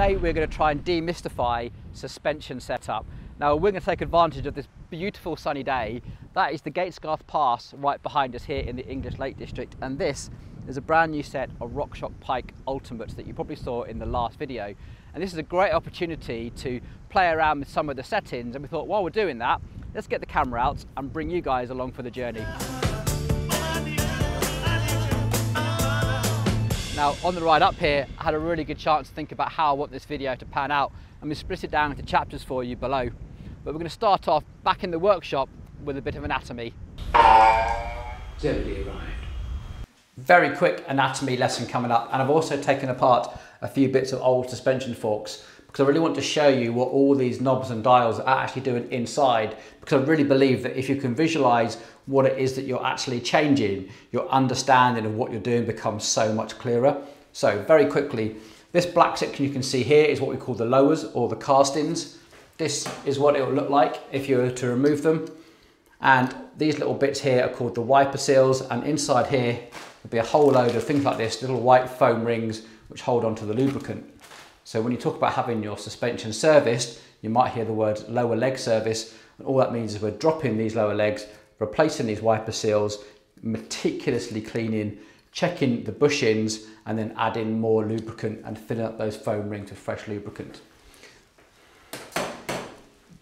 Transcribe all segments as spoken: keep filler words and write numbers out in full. today we're going to try and demystify suspension setup. Now we're going to take advantage of this beautiful sunny day. That is the Gatesgarth Pass right behind us here in the English Lake District, and this is a brand new set of RockShox Pike Ultimates that you probably saw in the last video. And this is a great opportunity to play around with some of the settings, and we thought while we're doing that, let's get the camera out and bring you guys along for the journey. Now on the ride up here, I had a really good chance to think about how I want this video to pan out, and we split it down into chapters for you below. But we're going to start off back in the workshop with a bit of anatomy. Generally arrived. Very quick anatomy lesson coming up, and I've also taken apart a few bits of old suspension forks because I really want to show you what all these knobs and dials are actually doing inside, because I really believe that if you can visualize what it is that you're actually changing, your understanding of what you're doing becomes so much clearer. So very quickly, this black section you can see here is what we call the lowers or the castings. This is what it will look like if you were to remove them. And these little bits here are called the wiper seals, and inside here there'll be a whole load of things like this, little white foam rings which hold onto the lubricant. So when you talk about having your suspension serviced, you might hear the words lower leg service, and all that means is we're dropping these lower legs, replacing these wiper seals, meticulously cleaning, checking the bushings, and then adding more lubricant and filling up those foam rings with fresh lubricant.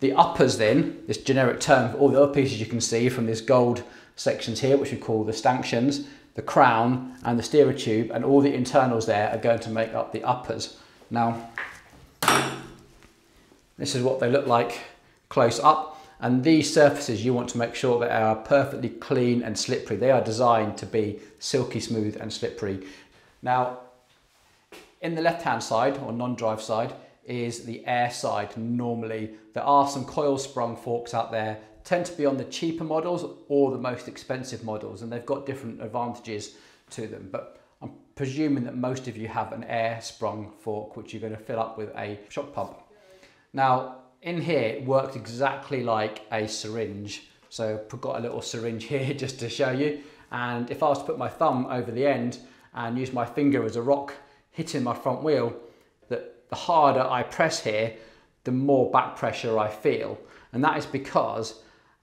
The uppers then, this generic term for all the other pieces you can see from these gold sections here, which we call the stanchions, the crown and the steerer tube, and all the internals there are going to make up the uppers. Now, this is what they look like close up, and these surfaces you want to make sure that they are perfectly clean and slippery. They are designed to be silky smooth and slippery. Now, in the left-hand side, or non-drive side, is the air side. Normally, there are some coil sprung forks out there, tend to be on the cheaper models or the most expensive models, and they've got different advantages to them, but I'm presuming that most of you have an air sprung fork which you're going to fill up with a shock pump. Now in here it works exactly like a syringe, so I've got a little syringe here just to show you, and if I was to put my thumb over the end and use my finger as a rock hitting my front wheel, that the harder I press here, the more back pressure I feel, and that is because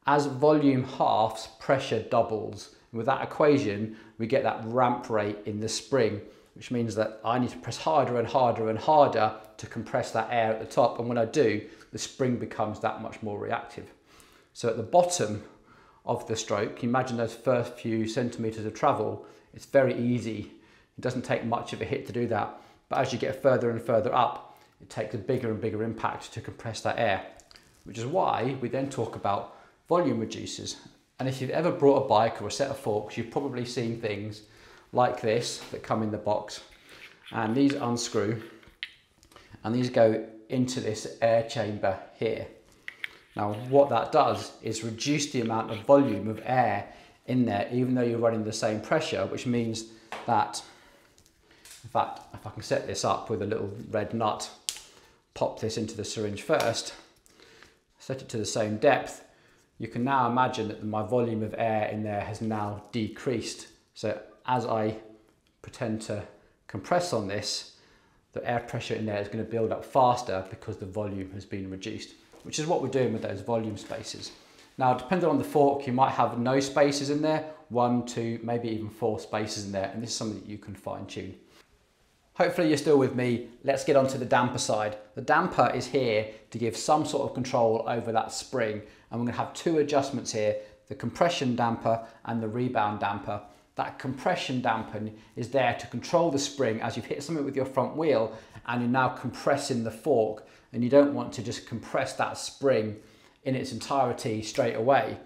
as volume halves, pressure doubles. With that equation, we get that ramp rate in the spring, which means that I need to press harder and harder and harder to compress that air at the top. And when I do, the spring becomes that much more reactive. So at the bottom of the stroke, you imagine those first few centimeters of travel, it's very easy. It doesn't take much of a hit to do that. But as you get further and further up, it takes a bigger and bigger impact to compress that air, which is why we then talk about volume reducers. And if you've ever brought a bike or a set of forks, you've probably seen things like this that come in the box, and these unscrew and these go into this air chamber here. Now what that does is reduce the amount of volume of air in there, even though you're running the same pressure, which means that, in fact, if I can set this up with a little red nut, pop this into the syringe first, set it to the same depth, you can now imagine that my volume of air in there has now decreased. So as I pretend to compress on this, the air pressure in there is going to build up faster because the volume has been reduced, which is what we're doing with those volume spaces. Now, depending on the fork, you might have no spaces in there, one, two, maybe even four spaces in there. And this is something that you can fine tune. Hopefully you're still with me. Let's get onto the damper side. The damper is here to give some sort of control over that spring. And we're going to have two adjustments here, the compression damper and the rebound damper. That compression damper is there to control the spring as you've hit something with your front wheel and you're now compressing the fork, and you don't want to just compress that spring in its entirety straight away.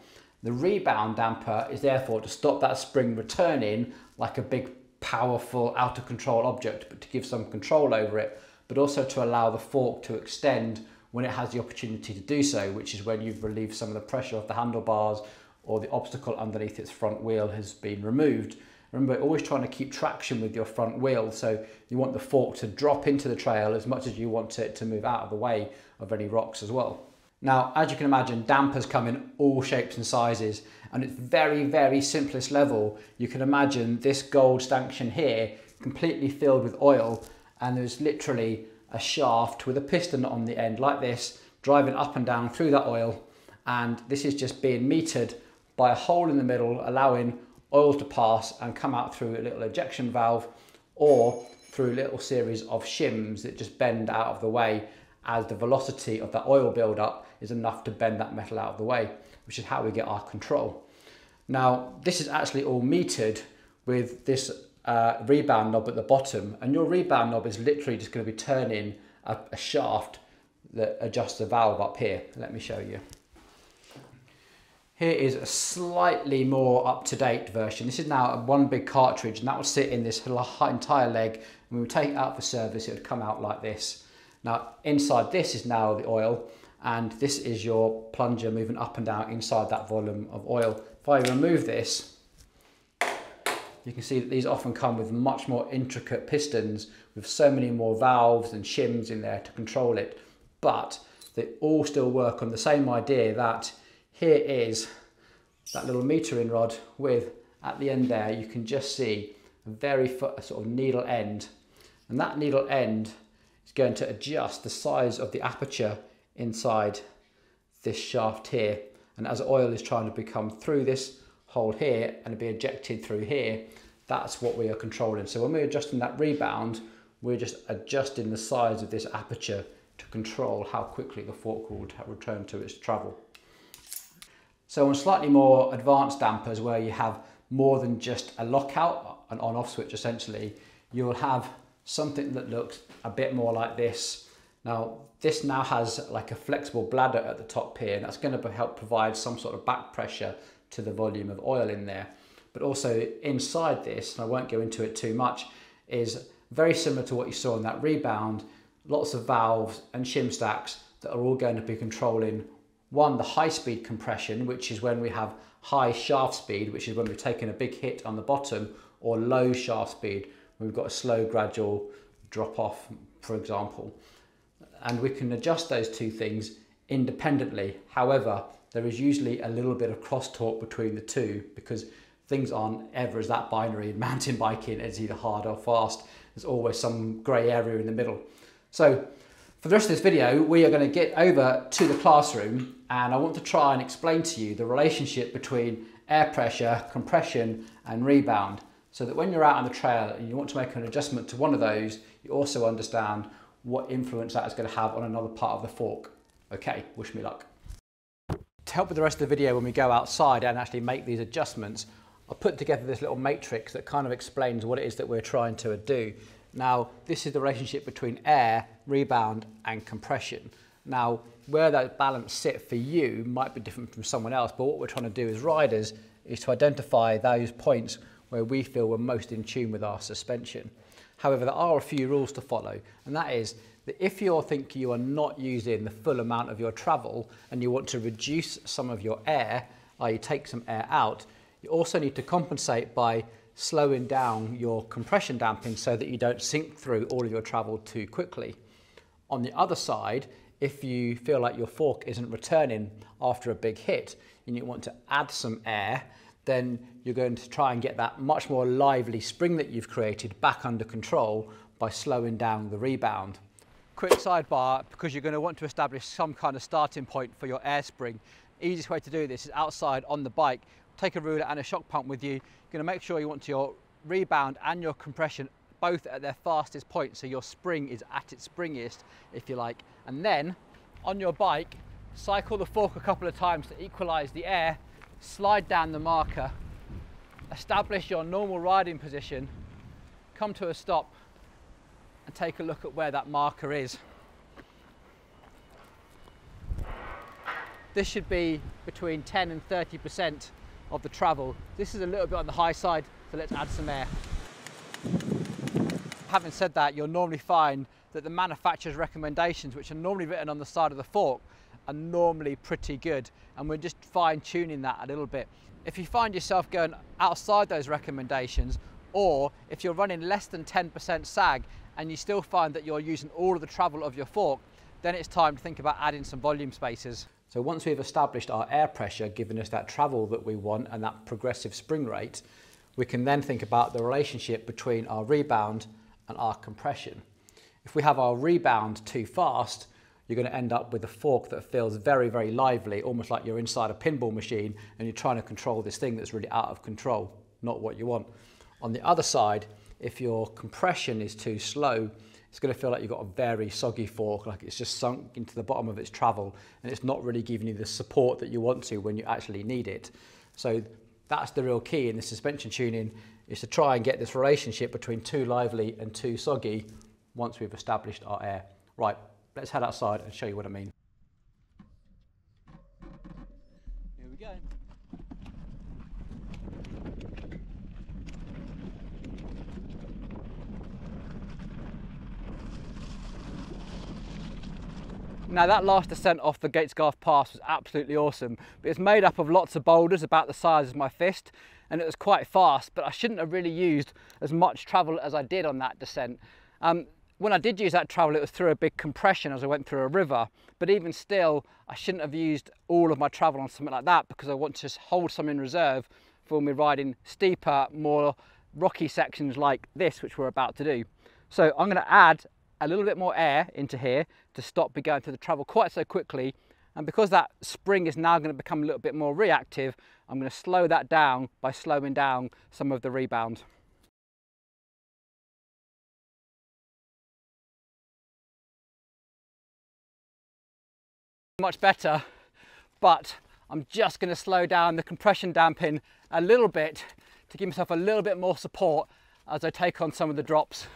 The rebound damper is therefore to stop that spring returning like a big powerful out of control object, but to give some control over it, but also to allow the fork to extend when it has the opportunity to do so, which is when you've relieved some of the pressure off the handlebars or the obstacle underneath its front wheel has been removed. Remember, always trying to keep traction with your front wheel, so you want the fork to drop into the trail as much as you want it to move out of the way of any rocks as well. Now, as you can imagine, dampers come in all shapes and sizes, and at very, very simplest level, you can imagine this gold stanchion here completely filled with oil, and there's literally a shaft with a piston on the end like this, driving up and down through that oil, and this is just being metered by a hole in the middle, allowing oil to pass and come out through a little ejection valve or through little series of shims that just bend out of the way as the velocity of that oil buildup is enough to bend that metal out of the way, which is how we get our control. Now, this is actually all metered with this uh, rebound knob at the bottom, and your rebound knob is literally just going to be turning a, a shaft that adjusts the valve up here. Let me show you. Here is a slightly more up-to-date version. This is now one big cartridge, and that will sit in this entire leg, and when we take it out for service, it would come out like this. Now, inside this is now the oil, and this is your plunger moving up and down inside that volume of oil. If I remove this, you can see that these often come with much more intricate pistons with so many more valves and shims in there to control it, but they all still work on the same idea that here is that little metering rod with, at the end there, you can just see a very sort of needle end, and that needle end is going to adjust the size of the aperture inside this shaft here, and as oil is trying to become through this hole here and be ejected through here, that's what we are controlling. So when we're adjusting that rebound, we're just adjusting the size of this aperture to control how quickly the fork will return to its travel. So on slightly more advanced dampers, where you have more than just a lockout, an on-off switch essentially, you'll have something that looks a bit more like this. Now, this now has like a flexible bladder at the top here, and that's going to help provide some sort of back pressure to the volume of oil in there. But also inside this, and I won't go into it too much, is very similar to what you saw in that rebound, lots of valves and shim stacks that are all going to be controlling, one, the high speed compression, which is when we have high shaft speed, which is when we've taken a big hit on the bottom, or low shaft speed, when we've got a slow gradual drop off, for example. And we can adjust those two things independently. However, there is usually a little bit of crosstalk between the two because things aren't ever as that binary in mountain biking. It's either hard or fast. There's always some grey area in the middle. So for the rest of this video, we are going to get over to the classroom, and I want to try and explain to you the relationship between air pressure, compression and rebound, so that when you're out on the trail and you want to make an adjustment to one of those, you also understand what influence that is going to have on another part of the fork. Okay, wish me luck. To help with the rest of the video when we go outside and actually make these adjustments, I put together this little matrix that kind of explains what it is that we're trying to do. Now, this is the relationship between air, rebound and compression. Now, where those balance sit for you might be different from someone else, but what we're trying to do as riders is to identify those points where we feel we're most in tune with our suspension. However, there are a few rules to follow, and that is that if you think you are not using the full amount of your travel and you want to reduce some of your air, that is take some air out, you also need to compensate by slowing down your compression damping so that you don't sink through all of your travel too quickly. On the other side, if you feel like your fork isn't returning after a big hit and you want to add some air, then you're going to try and get that much more lively spring that you've created back under control by slowing down the rebound. Quick sidebar, because you're going to want to establish some kind of starting point for your air spring. The easiest way to do this is outside on the bike. Take a ruler and a shock pump with you. You're going to make sure you want your rebound and your compression both at their fastest point, so your spring is at its springiest, if you like. And then on your bike, cycle the fork a couple of times to equalize the air, slide down the marker, establish your normal riding position, come to a stop and take a look at where that marker is. This should be between ten and thirty percent of the travel. This is a little bit on the high side, so let's add some air. Having said that, you'll normally find that the manufacturer's recommendations, which are normally written on the side of the fork, are normally pretty good, and we're just fine-tuning that a little bit. If you find yourself going outside those recommendations, or if you're running less than ten percent sag and you still find that you're using all of the travel of your fork, then it's time to think about adding some volume spacers. So once we've established our air pressure, giving us that travel that we want and that progressive spring rate, we can then think about the relationship between our rebound and our compression. If we have our rebound too fast, you're going to end up with a fork that feels very, very lively, almost like you're inside a pinball machine and you're trying to control this thing that's really out of control, not what you want. On the other side, if your compression is too slow, it's going to feel like you've got a very soggy fork, like it's just sunk into the bottom of its travel and it's not really giving you the support that you want to when you actually need it. So that's the real key in the suspension tuning, is to try and get this relationship between too lively and too soggy once we've established our air. Right, let's head outside and show you what I mean. Here we go. Now that last descent off the Gatesgarth Pass was absolutely awesome, but it's made up of lots of boulders about the size of my fist, and it was quite fast, but I shouldn't have really used as much travel as I did on that descent. Um, when I did use that travel, it was through a big compression as I went through a river, but even still, I shouldn't have used all of my travel on something like that, because I want to just hold some in reserve for when we're riding steeper, more rocky sections like this, which we're about to do. So I'm going to add a little bit more air into here to stop me going through the travel quite so quickly, and because that spring is now going to become a little bit more reactive, I'm going to slow that down by slowing down some of the rebound. Much better, but I'm just going to slow down the compression damping a little bit to give myself a little bit more support as I take on some of the drops.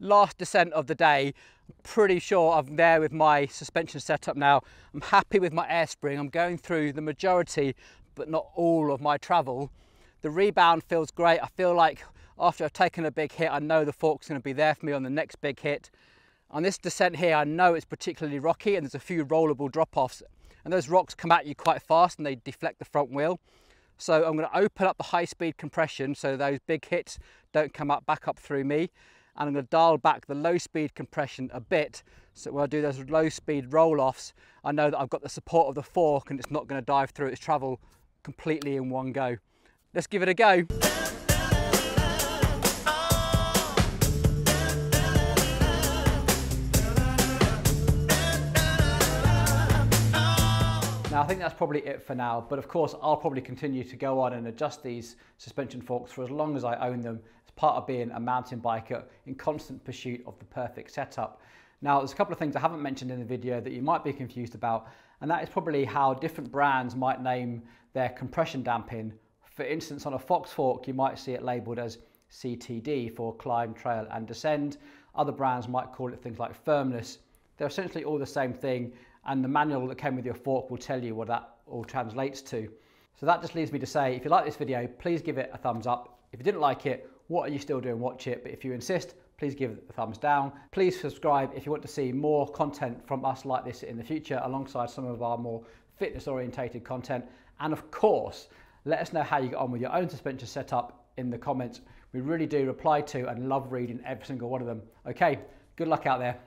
Last descent of the day, I'm pretty sure I'm there with my suspension setup now. I'm happy with my air spring. I'm going through the majority, but not all of my travel. The rebound feels great. I feel like after I've taken a big hit, I know the fork's going to be there for me on the next big hit. On this descent here, I know it's particularly rocky and there's a few rollable drop-offs, and those rocks come at you quite fast and they deflect the front wheel. So I'm going to open up the high-speed compression so those big hits don't come up back up through me. And I'm going to dial back the low speed compression a bit, so when I do those low speed roll-offs, I know that I've got the support of the fork and it's not going to dive through its travel completely in one go. Let's give it a go. Now I think that's probably it for now, but of course I'll probably continue to go on and adjust these suspension forks for as long as I own them. It's part of being a mountain biker, in constant pursuit of the perfect setup. Now there's a couple of things I haven't mentioned in the video that you might be confused about, and that is probably how different brands might name their compression damping. For instance, on a Fox fork you might see it labelled as C T D for climb, trail and descend. Other brands might call it things like firmness. They're essentially all the same thing, and the manual that came with your fork will tell you what that all translates to. So that just leaves me to say, if you like this video, please give it a thumbs up. If you didn't like it, what are you still doing? Watch it. But if you insist, please give it a thumbs down. Please subscribe if you want to see more content from us like this in the future, alongside some of our more fitness orientated content. And of course, let us know how you get on with your own suspension setup in the comments. We really do reply to and love reading every single one of them. Okay, good luck out there.